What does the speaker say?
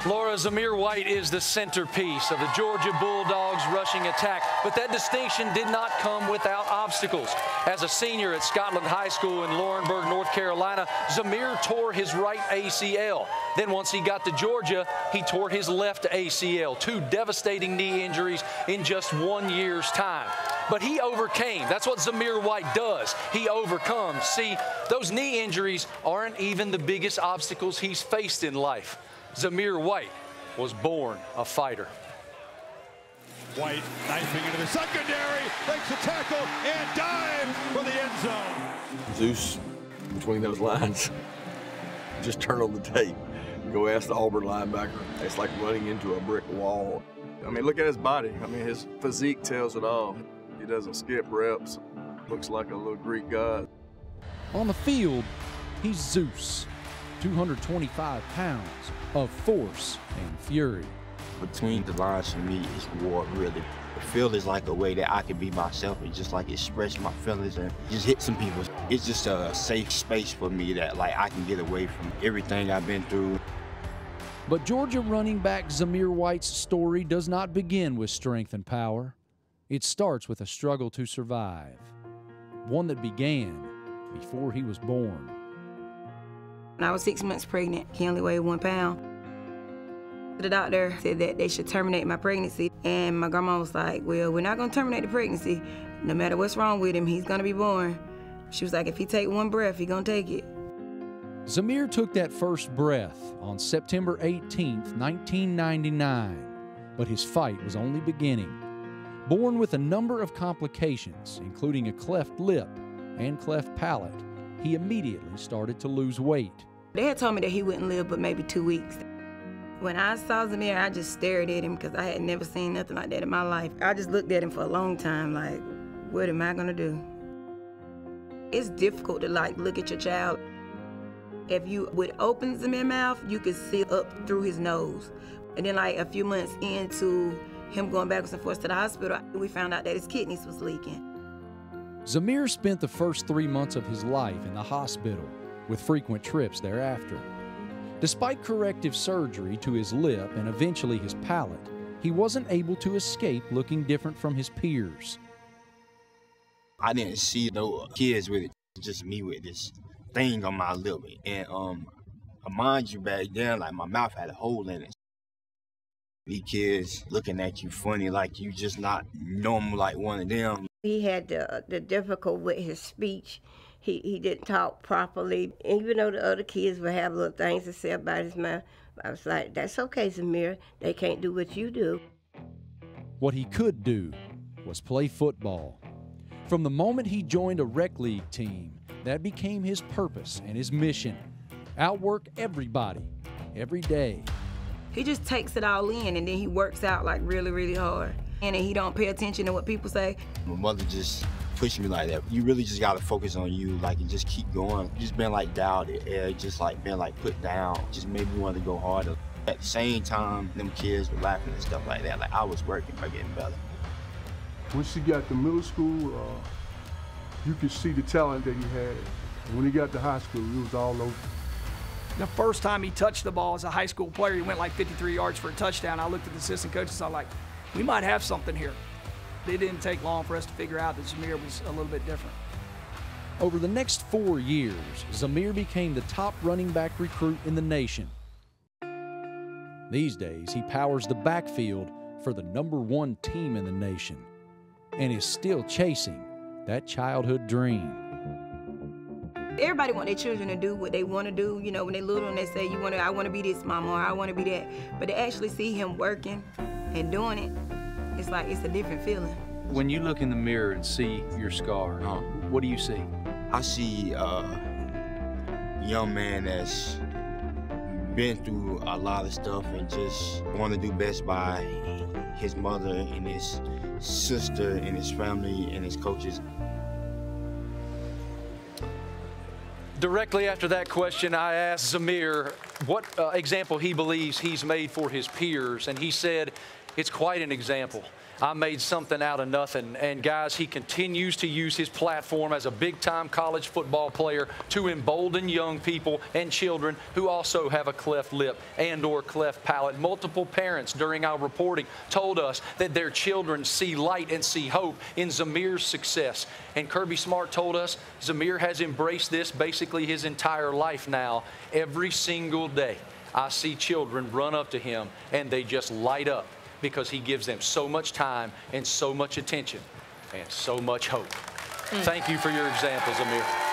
Zamir White is the centerpiece of the Georgia Bulldogs rushing attack, but that distinction did not come without obstacles. As a senior at Scotland High School in Laurenburg, North Carolina, Zamir tore his right ACL. Then once he got to Georgia, he tore his left ACL, two devastating knee injuries in just 1 year's time. But he overcame. That's what Zamir White does. He overcomes. See, those knee injuries aren't even the biggest obstacles he's faced in life. Zamir White was born a fighter. White knifing into the secondary, makes the tackle, and dives for the end zone. Zeus, between those lines, just turn on the tape. Go ask the Auburn linebacker. It's like running into a brick wall. I mean, look at his body. I mean, his physique tells it all. He doesn't skip reps. Looks like a little Greek god. On the field, he's Zeus. 225 pounds of force and fury. Between the lines for me is war, really. The field is like a way that I can be myself and just like express my feelings and just hit some people. It's just a safe space for me that like I can get away from everything I've been through. But Georgia running back Zamir White's story does not begin with strength and power. It starts with a struggle to survive, one that began before he was born. When I was 6 months pregnant, he only weighed 1 pound. The doctor said that they should terminate my pregnancy, and my grandma was like, well, we're not gonna terminate the pregnancy. No matter what's wrong with him, he's gonna be born. She was like, if he take one breath, he gonna take it. Zamir took that first breath on September 18th, 1999, but his fight was only beginning. Born with a number of complications, including a cleft lip and cleft palate, he immediately started to lose weight. They had told me that he wouldn't live but maybe 2 weeks. When I saw Zamir, I just stared at him because I had never seen nothing like that in my life. I just looked at him for a long time like, what am I gonna do? It's difficult to like look at your child. If you would open Zamir's mouth, you could see up through his nose. And then like a few months into him going backwards and forwards to the hospital, we found out that his kidneys was leaking. Zamir spent the first 3 months of his life in the hospital, with frequent trips thereafter. Despite corrective surgery to his lip and eventually his palate, he wasn't able to escape looking different from his peers. I didn't see no kids with it, just me with this thing on my lip. And mind you, back then, like my mouth had a hole in it. These kids looking at you funny, like you just not normal like one of them. He had the difficult with his speech. He didn't talk properly. Even though the other kids would have little things to say about his mouth, I was like, that's okay, Zamir. They can't do what you do. What he could do was play football. From the moment he joined a rec league team, that became his purpose and his mission. Outwork everybody, every day. He just takes it all in, and then he works out like really, really hard. And he don't pay attention to what people say. My mother just pushed me like that. You really just gotta focus on you, like, and just keep going. Just been like doubted, just like been like put down. Just made me want to go harder. At the same time, them kids were laughing and stuff like that. Like I was working by getting better. Once he got to middle school, you could see the talent that he had. When he got to high school, it was all over. The first time he touched the ball as a high school player, he went like 53 yards for a touchdown. I looked at the assistant coaches, so I was like, we might have something here. It didn't take long for us to figure out that Zamir was a little bit different. Over the next 4 years, Zamir became the top running back recruit in the nation. These days, he powers the backfield for the #1 team in the nation and is still chasing that childhood dream. Everybody want their children to do what they want to do. You know, when they little and they say, I want to be this, mama, or I want to be that. But to actually see him working and doing it, it's like it's a different feeling. When you look in the mirror and see your scar, what do you see? I see a young man that's been through a lot of stuff and just want to do best by his mother and his sister and his family and his coaches. Directly after that question, I asked Zamir what example he believes he's made for his peers, and he said It's quite an example. I made something out of nothing. And, guys, he continues to use his platform as a big-time college football player to embolden young people and children who also have a cleft lip and or cleft palate. Multiple parents during our reporting told us that their children see light and see hope in Zamir's success. And Kirby Smart told us Zamir has embraced this basically his entire life now. Every single day, I see children run up to him, and they just light up, because he gives them so much time and so much attention and so much hope. Thank you for your example, Zamir.